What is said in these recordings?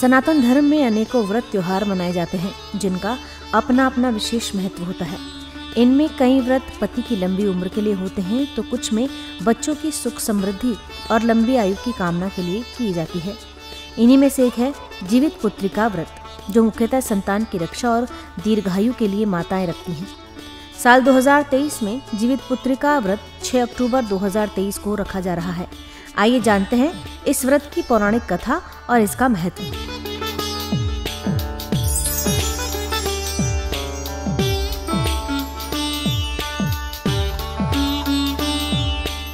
सनातन धर्म में अनेकों व्रत त्योहार मनाए जाते हैं जिनका अपना अपना विशेष महत्व होता है। इनमें कई व्रत पति की लंबी उम्र के लिए होते हैं तो कुछ में बच्चों की सुख समृद्धि और लंबी आयु की कामना के लिए की जाती है। इन्हीं में से एक है जीवितपुत्रिका व्रत, जो मुख्यतः संतान की रक्षा और दीर्घायु के लिए माताएं रखती हैं। साल 2023 में जीवितपुत्रिका व्रत 6 अक्टूबर 2023 को रखा जा रहा है। आइए जानते हैं इस व्रत की पौराणिक कथा और इसका महत्व।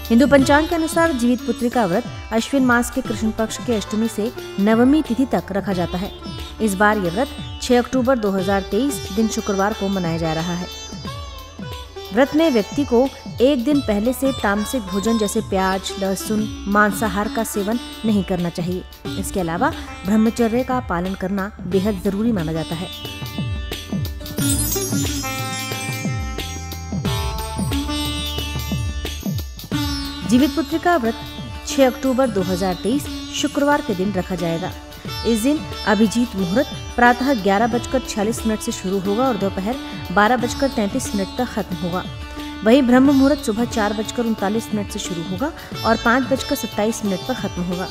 हिंदू पंचांग के अनुसार जीवितपुत्रिका व्रत अश्विन मास के कृष्ण पक्ष के अष्टमी से नवमी तिथि तक रखा जाता है। इस बार यह व्रत 6 अक्टूबर 2023 दिन शुक्रवार को मनाया जा रहा है। व्रत में व्यक्ति को एक दिन पहले से तामसिक भोजन जैसे प्याज, लहसुन, मांसाहार का सेवन नहीं करना चाहिए। इसके अलावा ब्रह्मचर्य का पालन करना बेहद जरूरी माना जाता है। जीवितपुत्रिका व्रत 6 अक्टूबर 2023 शुक्रवार के दिन रखा जाएगा। इस दिन अभिजीत मुहूर्त प्रातः 11:46 से शुरू होगा और दोपहर 12:33 तक खत्म होगा। वही ब्रह्म मुहूर्त सुबह 4:39 से शुरू होगा और 5:27 पर खत्म होगा।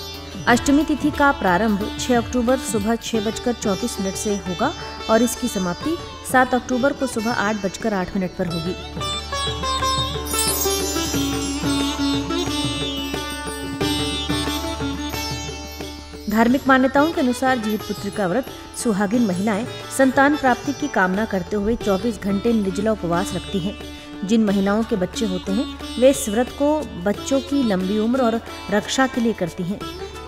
अष्टमी तिथि का प्रारंभ 6 अक्टूबर सुबह 6:34 से होगा और इसकी समाप्ति 7 अक्टूबर को सुबह 8:08 पर होगी। धार्मिक मान्यताओं के अनुसार जीवितपुत्रिका व्रत सुहागिन महिलाएं संतान प्राप्ति की कामना करते हुए 24 घंटे निर्जला उपवास रखती हैं। जिन महिलाओं के बच्चे होते हैं वे इस व्रत को बच्चों की लंबी उम्र और रक्षा के लिए करती हैं।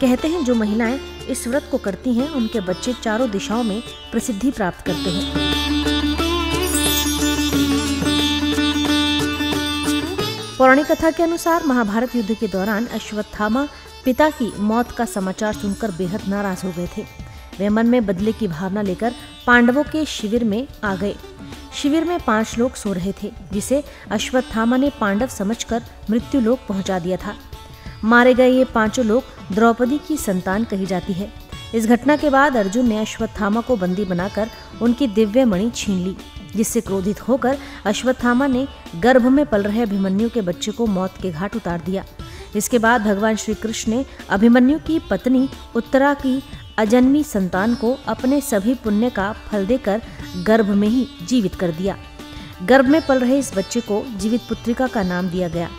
कहते हैं जो महिलाएं इस व्रत को करती हैं उनके बच्चे चारों दिशाओं में प्रसिद्धि प्राप्त करते हैं। पौराणिक कथा के अनुसार महाभारत युद्ध के दौरान अश्वत्थामा पिता की मौत का समाचार सुनकर बेहद नाराज हो गए थे। वे मन में बदले की भावना लेकर पांडवों के शिविर में आ गए। शिविर में 5 लोग सो रहे थे जिसे अश्वत्थामा ने पांडव समझकर मृत्यु लोक पहुंचा दिया था। मारे गए ये 5 लोग द्रौपदी की संतान कही जाती है। इस घटना के बाद अर्जुन ने अश्वत्थामा को बंदी बनाकर उनकी दिव्य मणि छीन ली, जिससे क्रोधित होकर अश्वत्थामा ने गर्भ में पल रहे अभिमन्यु के बच्चे को मौत के घाट उतार दिया। इसके बाद भगवान श्री कृष्ण ने अभिमन्यु की पत्नी उत्तरा की अजन्मी संतान को अपने सभी पुण्य का फल देकर गर्भ में ही जीवित कर दिया। गर्भ में पल रहे इस बच्चे को जीवितपुत्रिका का नाम दिया गया।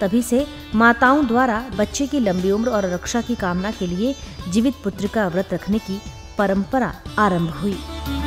तभी से माताओं द्वारा बच्चे की लंबी उम्र और रक्षा की कामना के लिए जीवितपुत्रिका व्रत रखने की परंपरा आरंभ हुई।